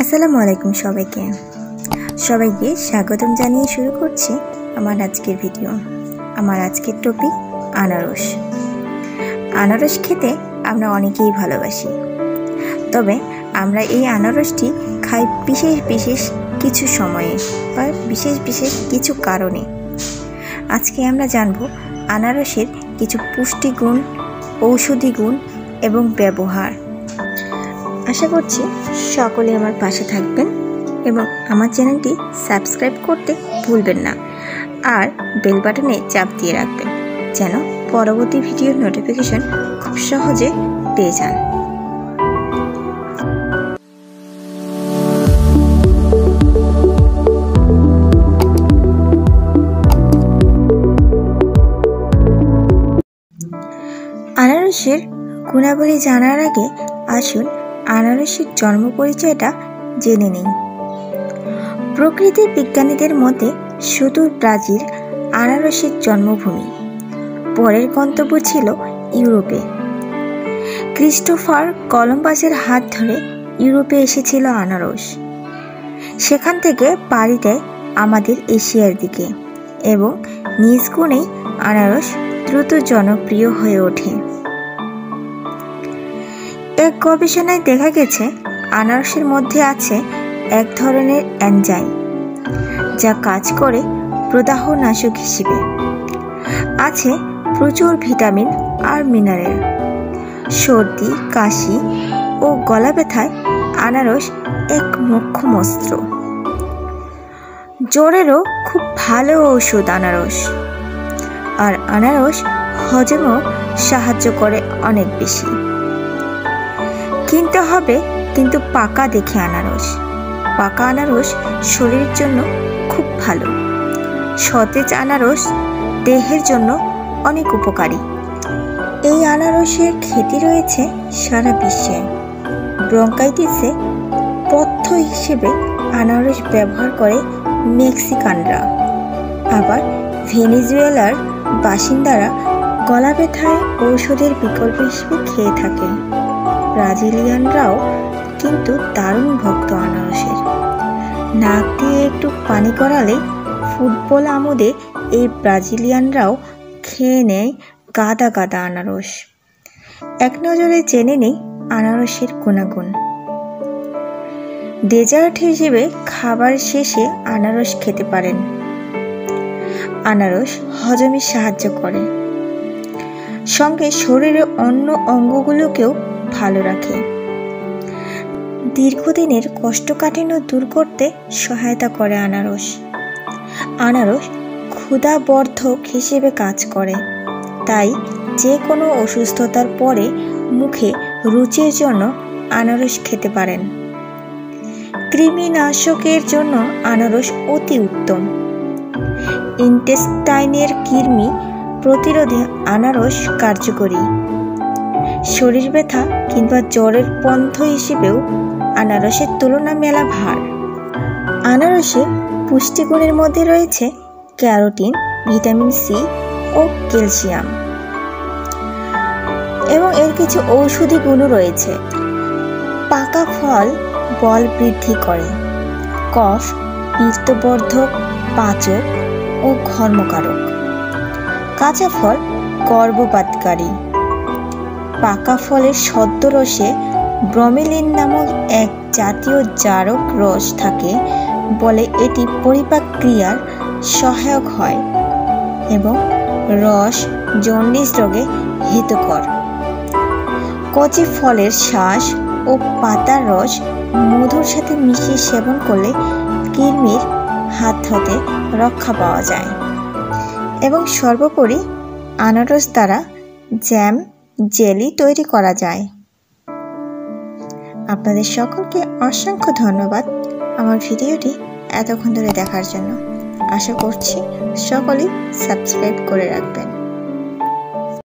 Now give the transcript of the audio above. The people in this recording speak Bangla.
আসসালামু আলাইকুম সবাইকে সবাইকে স্বাগতম জানিয়ে শুরু করছি আমার আজকের ভিডিও। আমার আজকের টপিক আনারস। আনারস খেতে আমরা অনেকেই ভালোবাসি, তবে আমরা এই আনারসটি খাই বিশেষ বিশেষ কিছু সময়ে বা বিশেষ বিশেষ কিছু কারণে। আজকে আমরা জানব আনারসের কিছু পুষ্টিগুণ, ঔষধি গুণ এবং ব্যবহার। আশা করছি সকলে আমার পাশে থাকবেন এবং আমার চ্যানেলটি সাবস্ক্রাইব করতে ভুলবেন না, আর বেল বাটনে চাপ দিয়ে রাখবেন যেন পরবর্তী ভিডিওর নোটিফিকেশন খুব সহজে পেয়ে যান। আনারসের গুণাবলী জানার আগে আসুন আনারসের জন্ম পরিচয়টা জেনে নিন। প্রকৃতির বিজ্ঞানীদের মতে সুদূর ব্রাজিল আনারসের জন্মভূমি, পরের গন্তব্য ছিল ইউরোপে। ক্রিস্টোফার কলম্বাসের হাত ধরে ইউরোপে এসেছিল আনারস। সেখান থেকে পাড়ি দেয় আমাদের এশিয়ার দিকে এবং নিজ গুণেই আনারস দ্রুত জনপ্রিয় হয়ে ওঠে। এক গবেষণায় দেখা গেছে আনারসের মধ্যে আছে এক ধরনের এনজাইম যা কাজ করে প্রদাহ নাশক হিসেবে। আছে প্রচুর ভিটামিন আর মিনারেল। সর্দি, কাশি ও গলা ব্যথায় আনারস এক মুখ্য অস্ত্র। জ্বরেরও খুব ভালো ওষুধ আনারস, আর আনারস হজমও সাহায্য করে অনেক বেশি। কিনতে হবে কিন্তু পাকা দেখে আনারস। পাকা আনারস শরীরের জন্য খুব ভালো। সতেজ আনারস দেহের জন্য অনেক উপকারী। এই আনারসের খ্যাতি রয়েছে সারা বিশ্বে। ব্রঙ্কাইটিসে পথ্য হিসেবে আনারস ব্যবহার করে মেক্সিকানরা। আবার ভেনিজুয়েলার বাসিন্দারা গলা ব্যথায় ঔষধের বিকল্প হিসেবে খেয়ে থাকেন। ব্রাজিলিয়ানরাও কিন্তু দারুণ ভক্ত আনারসের। নাক দিয়ে একটু পানি করালে ফুটবল আমোদে এই ব্রাজিলিয়ানরাও খেয়ে নেয় গাদা গাদা আনারস। এক নজরে জেনে নেই আনারসের গুণাগুণ। ডেজার্ট হিসেবে খাবার শেষে আনারস খেতে পারেন। আনারস হজমে সাহায্য করে, সঙ্গে শরীরের অন্য অঙ্গগুলোকেও ভালো রাখে। দীর্ঘদিনের কষ্টকাঠিন্য দূর করতে সহায়তা করে আনারস। আনারস ক্ষুধাবর্ধক হিসেবে কাজ করে, তাই যে কোনো অসুস্থতার পরে মুখে রুচির জন্য আনারস খেতে পারেন। কৃমিনাশকের জন্য আনারস অতি উত্তম। ইন্টেস্টাইনের কৃমি প্রতিরোধে আনারস কার্যকরী। শরীর ব্যথা কিংবা জ্বরের পন্থ হিসেবেও আনারসের তুলনা মেলা ভার। আনারসে পুষ্টিগুণের মধ্যে রয়েছে ক্যারোটিন, ভিটামিন সি ও ক্যালসিয়াম, এবং এর কিছু ঔষধি গুণও রয়েছে। পাকা ফল বল বৃদ্ধি করে, কফ, পিত্তবর্ধক, পাচক ও ঘর্মকারক। কাঁচা ফল গর্ভপাতকারী। পাকা ফলের সদ্য রসে ব্রোমেলিন নামক এক জাতীয় জারক রস থাকে বলে এটি পরিপাক ক্রিয়ার সহায়ক হয় এবং রস জন্ডিস রোগে হিতকর। কচি ফলের শাঁস ও পাতার রস মধুর সাথে মিশিয়ে সেবন করলে কৃমির হাত হতে রক্ষা পাওয়া যায়। এবং সর্বোপরি আনারস দ্বারা জ্যাম, জেলি তৈরি করা যায়। আপনাদের সকলকে অসংখ্য ধন্যবাদ আমার ভিডিওটি এতক্ষণ ধরে দেখার জন্য। আশা করছি সকলেই সাবস্ক্রাইব করে রাখবেন।